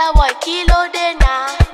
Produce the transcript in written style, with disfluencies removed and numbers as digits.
tell her what kilo de na.